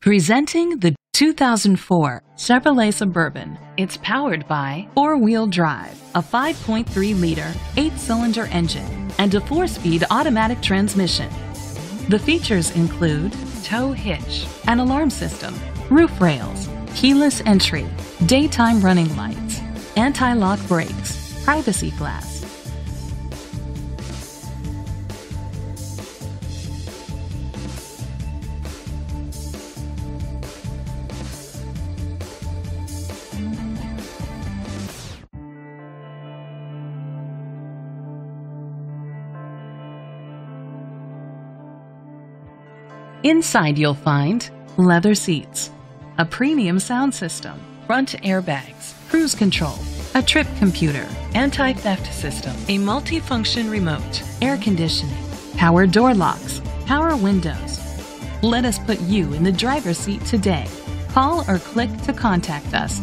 Presenting the 2004 Chevrolet Suburban. It's powered by four-wheel drive, a 5.3-liter, 8-cylinder engine, and a 4-speed automatic transmission. The features include tow hitch, an alarm system, roof rails, keyless entry, daytime running lights, anti-lock brakes, privacy glass. Inside you'll find leather seats, a premium sound system, front airbags, cruise control, a trip computer, anti-theft system, a multi-function remote, air conditioning, power door locks, power windows. Let us put you in the driver's seat today. Call or click to contact us.